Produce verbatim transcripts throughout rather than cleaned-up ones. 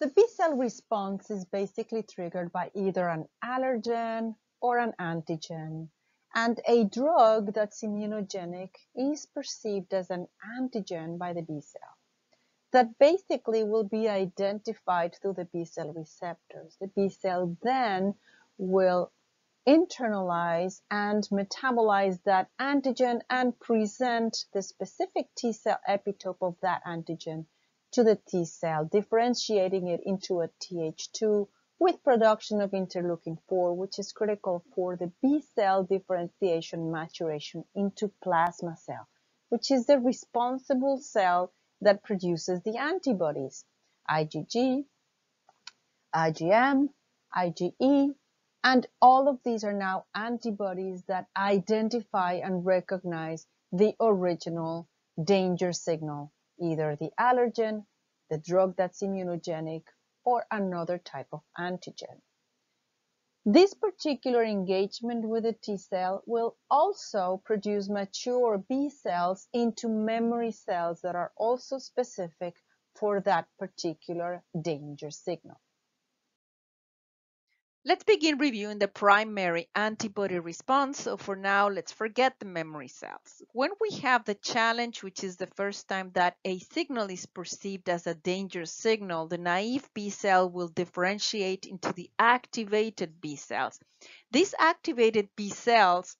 The B cell response is basically triggered by either an allergen or an antigen, and a drug that's immunogenic is perceived as an antigen by the B cell. That basically will be identified through the B cell receptors. The B cell then will internalize and metabolize that antigen and present the specific T cell epitope of that antigen to the T cell, differentiating it into a T H two with production of interleukin four, which is critical for the B cell differentiation maturation into plasma cell, which is the responsible cell that produces the antibodies, IgG, IgM, IgE, and all of these are now antibodies that identify and recognize the original danger signal, either the allergen, the drug that's immunogenic, or another type of antigen. This particular engagement with the T cell will also produce mature B cells into memory cells that are also specific for that particular danger signal. Let's begin reviewing the primary antibody response. So for now, let's forget the memory cells. When we have the challenge, which is the first time that a signal is perceived as a danger signal, the naive B cell will differentiate into the activated B cells. These activated B cells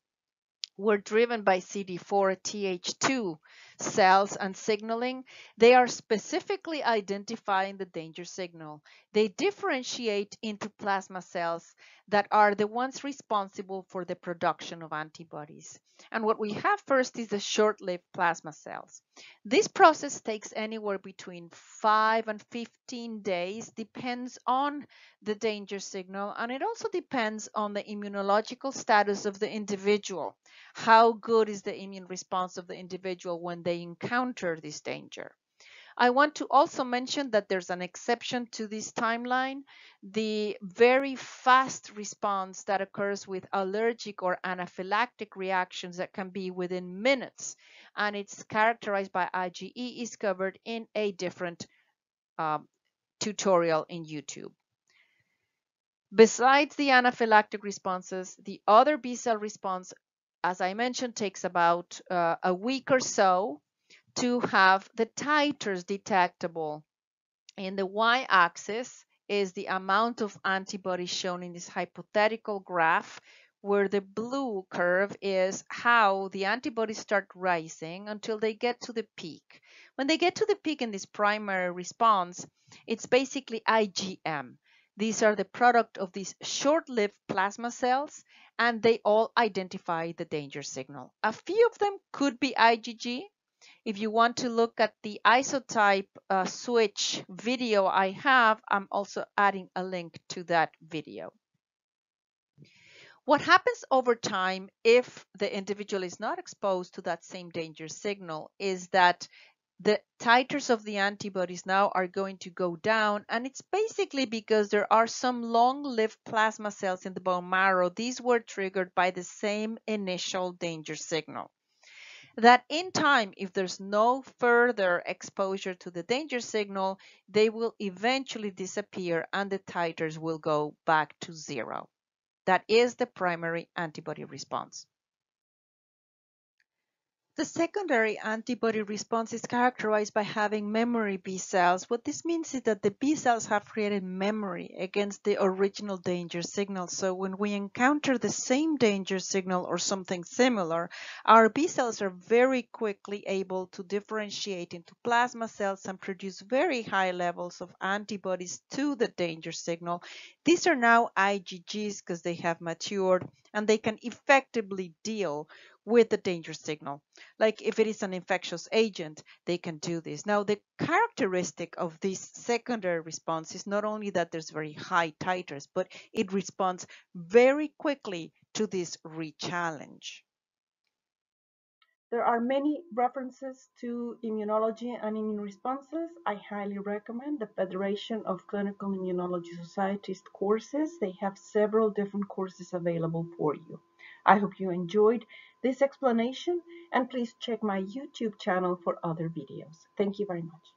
were driven by C D four T H two cells and signaling. They are specifically identifying the danger signal. They differentiate into plasma cells that are the ones responsible for the production of antibodies. And what we have first is the short-lived plasma cells. This process takes anywhere between five and fifteen days, depends on the danger signal, and it also depends on the immunological status of the individual. How good is the immune response of the individual when they encounter this danger? I want to also mention that there's an exception to this timeline. The very fast response that occurs with allergic or anaphylactic reactions that can be within minutes, and it's characterized by IgE, is covered in a different uh, tutorial in YouTube. Besides the anaphylactic responses, the other B cell response, as I mentioned, takes about uh, a week or so to have the titers detectable. In the y-axis is the amount of antibody shown in this hypothetical graph, where the blue curve is how the antibodies start rising until they get to the peak. When they get to the peak in this primary response, it's basically IgM. These are the product of these short-lived plasma cells, and they all identify the danger signal. A few of them could be IgG. If you want to look at the isotype uh, switch video I have, I'm also adding a link to that video. What happens over time if the individual is not exposed to that same danger signal is that the titers of the antibodies now are going to go down, and it's basically because there are some long-lived plasma cells in the bone marrow. These were triggered by the same initial danger signal. That in time, if there's no further exposure to the danger signal, they will eventually disappear and the titers will go back to zero. That is the primary antibody response. The secondary antibody response is characterized by having memory B cells. What this means is that the B cells have created memory against the original danger signal. So when we encounter the same danger signal or something similar, our B cells are very quickly able to differentiate into plasma cells and produce very high levels of antibodies to the danger signal. These are now IgGs because they have matured, and they can effectively deal with the danger signal. Like if it is an infectious agent, they can do this. Now, the characteristic of this secondary response is not only that there's very high titers, but it responds very quickly to this re-challenge. There are many references to immunology and immune responses. I highly recommend the Federation of Clinical Immunology Societies courses. They have several different courses available for you. I hope you enjoyed this explanation, and please check my YouTube channel for other videos. Thank you very much.